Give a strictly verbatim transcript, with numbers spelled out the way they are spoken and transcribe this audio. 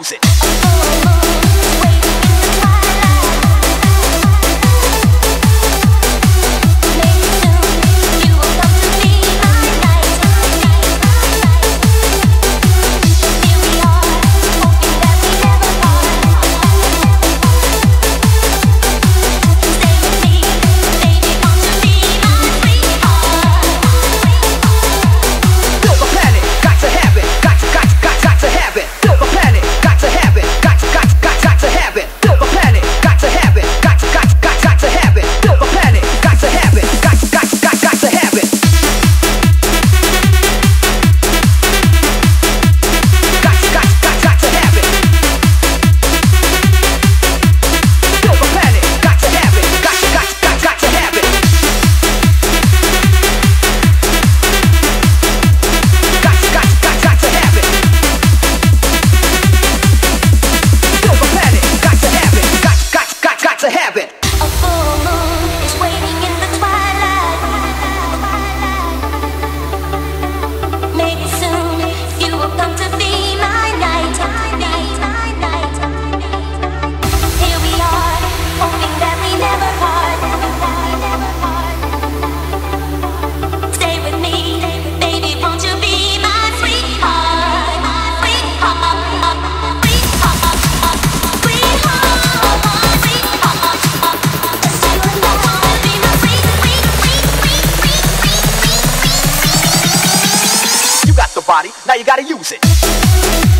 lose it. Now you gotta use it.